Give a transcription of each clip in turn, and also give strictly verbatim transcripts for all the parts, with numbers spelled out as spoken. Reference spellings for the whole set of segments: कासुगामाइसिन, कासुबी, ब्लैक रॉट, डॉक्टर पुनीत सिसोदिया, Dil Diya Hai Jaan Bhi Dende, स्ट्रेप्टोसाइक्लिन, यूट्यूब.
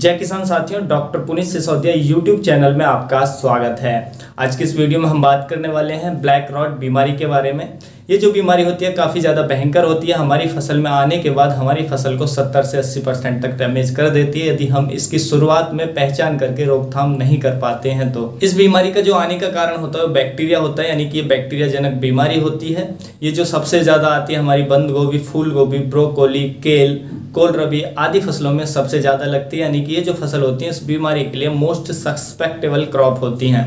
जय किसान साथियों, डॉक्टर पुनीत सिसोदिया यूट्यूब channel में आपका स्वागत है। आज की इस वीडियो में हम बात करने वाले हैं ब्लैक रॉट बीमारी के बारे में। ये जो बीमारी होती है काफ़ी ज़्यादा भयंकर होती है, हमारी फसल में आने के बाद हमारी फसल को सत्तर से अस्सी परसेंट तक डैमेज कर देती है यदि हम इसकी शुरुआत में पहचान करके रोकथाम नहीं कर पाते हैं। तो इस बीमारी का जो आने का कारण होता है वो बैक्टीरिया होता है, यानी कि ये बैक्टीरिया जनक बीमारी होती है। ये जो सबसे ज़्यादा आती है हमारी बंद गोभी, फूल गोभी, ब्रोकोली, केल, कोल रबी आदि फसलों में सबसे ज़्यादा लगती है, यानी कि ये जो फसल होती है इस बीमारी के लिए मोस्ट सस्पेक्टेबल क्रॉप होती हैं।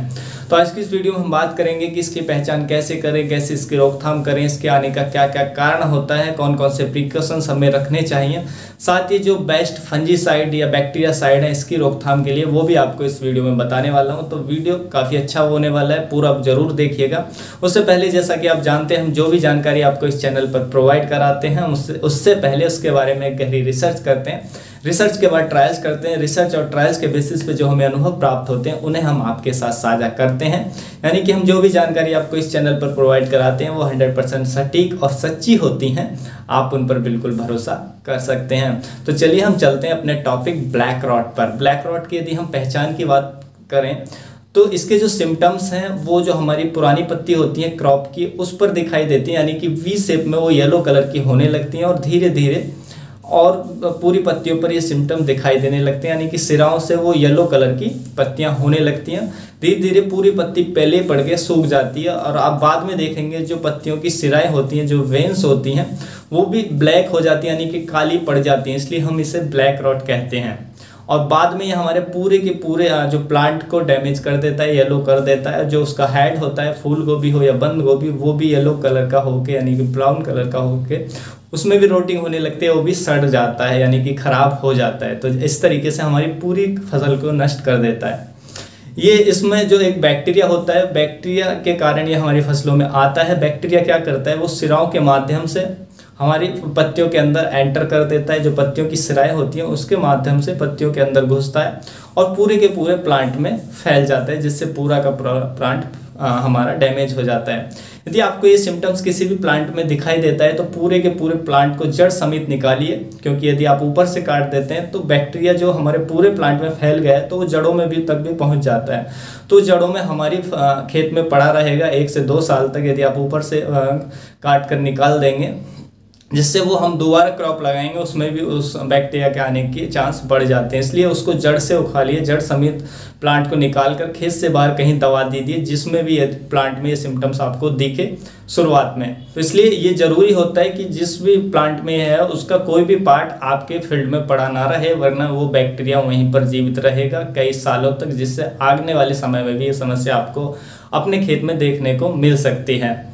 तो आज की इस वीडियो में हम बात करेंगे कि इसकी पहचान कैसे करें, कैसे इसकी रोकथाम करें, इसके आने का क्या क्या कारण होता है, कौन कौन से प्रिकॉशंस हमें रखने चाहिए, साथ ही जो बेस्ट फंजीसाइड या बैक्टीरिया साइड है इसकी रोकथाम के लिए वो भी आपको इस वीडियो में बताने वाला हूँ। तो वीडियो काफ़ी अच्छा होने वाला है, पूरा आप जरूर देखिएगा। उससे पहले जैसा कि आप जानते हैं हम जो भी जानकारी आपको इस चैनल पर प्रोवाइड कराते हैं उससे उससे पहले उसके बारे में गहरी रिसर्च करते हैं, रिसर्च के बाद ट्रायल्स करते हैं, रिसर्च और ट्रायल्स के बेसिस पे जो हमें अनुभव प्राप्त होते हैं उन्हें हम आपके साथ साझा करते हैं। यानी कि हम जो भी जानकारी आपको इस चैनल पर प्रोवाइड कराते हैं वो सौ परसेंट सटीक और सच्ची होती हैं, आप उन पर बिल्कुल भरोसा कर सकते हैं। तो चलिए हम चलते हैं अपने टॉपिक ब्लैक रॉट पर। ब्लैक रॉट की यदि हम पहचान की बात करें तो इसके जो सिम्टम्स हैं वो जो हमारी पुरानी पत्ती होती है क्रॉप की उस पर दिखाई देती है, यानी कि वी शेप में वो येलो कलर की होने लगती हैं और धीरे धीरे और पूरी पत्तियों पर ये सिम्टम दिखाई देने लगते हैं, यानी कि सिराओं से वो येलो कलर की पत्तियां होने लगती हैं। धीरे धीरे पूरी पत्ती पहले पड़ के सूख जाती है और आप बाद में देखेंगे जो पत्तियों की सिराएँ होती हैं, जो वेंस होती हैं वो भी ब्लैक हो जाती हैं, यानी कि काली पड़ जाती हैं, इसलिए हम इसे ब्लैक रॉट कहते हैं। और बाद में ये हमारे पूरे के पूरे जो प्लांट को डैमेज कर देता है, येलो कर देता है। जो उसका हेड होता है, फूल गोभी हो या बंद गोभी, वो भी येलो कलर का होके यानी कि ब्राउन कलर का होके उसमें भी रोटिंग होने लगती है, वो भी सड़ जाता है यानी कि ख़राब हो जाता है। तो इस तरीके से हमारी पूरी फसल को नष्ट कर देता है। ये इसमें जो एक बैक्टीरिया होता है, बैक्टीरिया के कारण ये हमारी फसलों में आता है। बैक्टीरिया क्या करता है, वो सिराओं के माध्यम से हमारी पत्तियों के अंदर एंटर कर देता है। जो पत्तियों की सिराएँ होती हैं उसके माध्यम से पत्तियों के अंदर घुसता है और पूरे के पूरे प्लांट में फैल जाता है, जिससे पूरा का पूरा प्लांट हमारा डैमेज हो जाता है। यदि आपको ये सिम्टम्स किसी भी प्लांट में दिखाई देता है तो पूरे के पूरे प्लांट को जड़ समेत निकालिए, क्योंकि यदि आप ऊपर से काट देते हैं तो बैक्टीरिया जो हमारे पूरे प्लांट में फैल गया है तो वो जड़ों में भी तक भी पहुंच जाता है। तो जड़ों में हमारी खेत में पड़ा रहेगा एक से दो साल तक, यदि आप ऊपर से काट कर निकाल देंगे, जिससे वो हम दोबारा क्रॉप लगाएंगे उसमें भी उस बैक्टीरिया के आने के चांस बढ़ जाते हैं। इसलिए उसको जड़ से उखाड़िए, जड़ समेत प्लांट को निकाल कर खेत से बाहर कहीं दबा दीजिए, जिसमें भी ये प्लांट में ये सिम्टम्स आपको दिखे शुरुआत में। तो इसलिए ये ज़रूरी होता है कि जिस भी प्लांट में है उसका कोई भी पार्ट आपके फील्ड में पड़ा ना रहे, वरना वो बैक्टीरिया वहीं पर जीवित रहेगा कई सालों तक, जिससे आने वाले समय में भी ये समस्या आपको अपने खेत में देखने को मिल सकती है।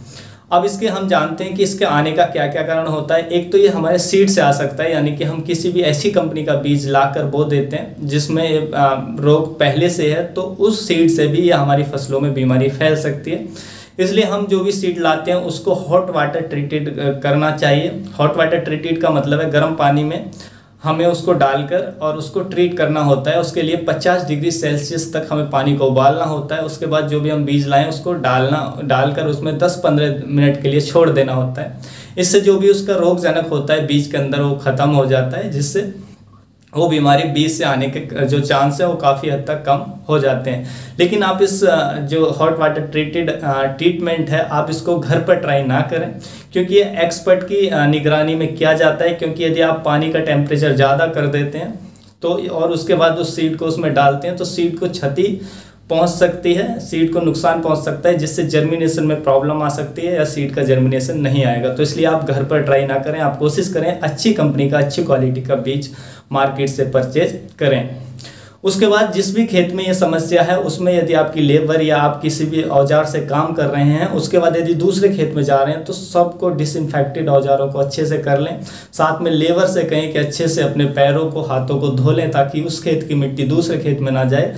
अब इसके हम जानते हैं कि इसके आने का क्या क्या कारण होता है। एक तो ये हमारे सीड से आ सकता है, यानी कि हम किसी भी ऐसी कंपनी का बीज लाकर बो देते हैं जिसमें रोग पहले से है, तो उस सीड से भी ये हमारी फसलों में बीमारी फैल सकती है। इसलिए हम जो भी सीड लाते हैं उसको हॉट वाटर ट्रीटेड करना चाहिए। हॉट वाटर ट्रीटेड का मतलब है गर्म पानी में हमें उसको डालकर और उसको ट्रीट करना होता है। उसके लिए पचास डिग्री सेल्सियस तक हमें पानी को उबालना होता है। उसके बाद जो भी हम बीज लाएं उसको डालना डालकर उसमें दस पंद्रह मिनट के लिए छोड़ देना होता है। इससे जो भी उसका रोगजनक होता है बीज के अंदर वो ख़त्म हो जाता है, जिससे वो बीमारी बीज से आने के जो चांस है वो काफ़ी हद तक कम हो जाते हैं। लेकिन आप इस जो हॉट वाटर ट्रीटेड ट्रीटमेंट है आप इसको घर पर ट्राई ना करें, क्योंकि ये एक्सपर्ट की निगरानी में किया जाता है। क्योंकि यदि आप पानी का टेम्परेचर ज़्यादा कर देते हैं तो और उसके बाद उस सीड को उसमें डालते हैं तो सीड को क्षति पहुंच सकती है, सीड को नुकसान पहुंच सकता है, जिससे जर्मिनेशन में प्रॉब्लम आ सकती है या सीड का जर्मिनेशन नहीं आएगा। तो इसलिए आप घर पर ट्राई ना करें, आप कोशिश करें अच्छी कंपनी का, अच्छी क्वालिटी का बीज मार्केट से परचेज करें। उसके बाद जिस भी खेत में ये समस्या है उसमें यदि आपकी लेबर या आप किसी भी औजार से काम कर रहे हैं, उसके बाद यदि दूसरे खेत में जा रहे हैं तो सबको डिसइंफेक्टेड औजारों को अच्छे से कर लें। साथ में लेबर से कहें कि अच्छे से अपने पैरों को, हाथों को धो लें, ताकि उस खेत की मिट्टी दूसरे खेत में ना जाए।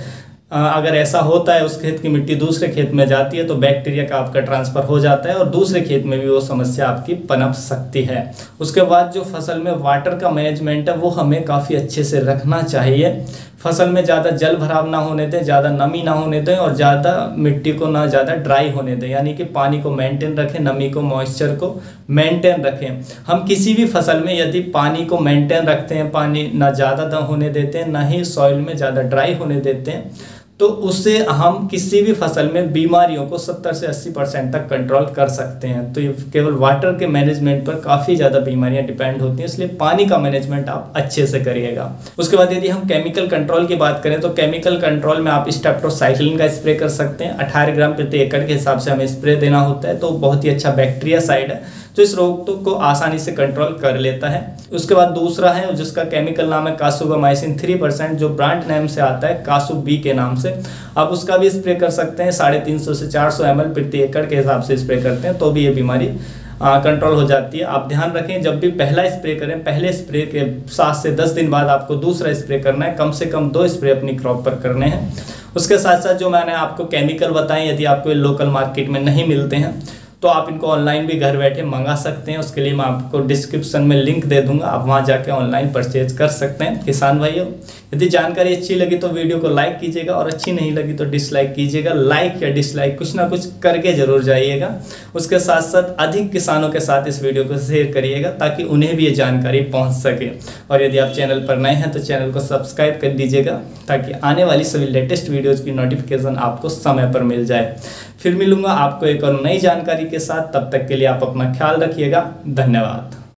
अगर ऐसा होता है उस खेत की मिट्टी दूसरे खेत में जाती है तो बैक्टीरिया का आपका ट्रांसफ़र हो जाता है और दूसरे खेत में भी वो समस्या आपकी पनप सकती है। उसके बाद जो फसल में वाटर का मैनेजमेंट है वो हमें काफ़ी अच्छे से रखना चाहिए। फसल में ज़्यादा जल भराव ना होने दें, ज़्यादा नमी ना होने दें और ज़्यादा मिट्टी को ना ज़्यादा ड्राई होने दें, यानी कि पानी को मेंटेन रखें, नमी को, मॉइस्चर को मेंटेन रखें। हम किसी भी फसल में यदि पानी को मेंटेन रखते हैं, पानी ना ज़्यादा होने देते हैं, ना ही सॉइल में ज़्यादा ड्राई होने देते हैं, तो उससे हम किसी भी फसल में बीमारियों को सत्तर से अस्सी परसेंट तक कंट्रोल कर सकते हैं। तो ये केवल वाटर के मैनेजमेंट पर काफ़ी ज़्यादा बीमारियां डिपेंड होती हैं, इसलिए पानी का मैनेजमेंट आप अच्छे से करिएगा। उसके बाद यदि हम केमिकल कंट्रोल की बात करें तो केमिकल कंट्रोल में आप स्ट्रेप्टोसाइक्लिन का स्प्रे कर सकते हैं। अठारह ग्राम प्रति एकड़ के हिसाब से हमें स्प्रे देना होता है, तो बहुत ही अच्छा बैक्टीरिया साइड है जो इस रोग तो को आसानी से कंट्रोल कर लेता है। उसके बाद दूसरा है जिसका केमिकल नाम है कासुगामाइसिन थ्री परसेंट, जो ब्रांड नेम से आता है कासुबी के नाम से। आप उसका भी स्प्रे कर सकते हैं, साढ़े तीन सौ से चार सौ एम एल प्रति एकड़ के हिसाब से स्प्रे करते हैं तो भी ये बीमारी कंट्रोल हो जाती है। आप ध्यान रखें, जब भी पहला स्प्रे करें, पहले स्प्रे के सात से दस दिन बाद आपको दूसरा स्प्रे करना है। कम से कम दो स्प्रे अपनी क्रॉप पर करने हैं। उसके साथ साथ जो मैंने आपको केमिकल बताएं, यदि आपको लोकल मार्केट में नहीं मिलते हैं तो आप इनको ऑनलाइन भी घर बैठे मंगा सकते हैं। उसके लिए मैं आपको डिस्क्रिप्शन में लिंक दे दूंगा, आप वहां जाके ऑनलाइन परचेज कर सकते हैं। किसान भाइयों, यदि जानकारी अच्छी लगी तो वीडियो को लाइक कीजिएगा और अच्छी नहीं लगी तो डिसलाइक कीजिएगा। लाइक या डिसलाइक कुछ ना कुछ करके जरूर जाइएगा। उसके साथ साथ अधिक किसानों के साथ इस वीडियो को शेयर करिएगा ताकि उन्हें भी ये जानकारी पहुँच सके। और यदि आप चैनल पर नए हैं तो चैनल को सब्सक्राइब कर दीजिएगा ताकि आने वाली सभी लेटेस्ट वीडियोज़ की नोटिफिकेशन आपको समय पर मिल जाए। फिर मिलूंगा आपको एक और नई जानकारी के साथ, तब तक के लिए आप अपना ख्याल रखिएगा। धन्यवाद।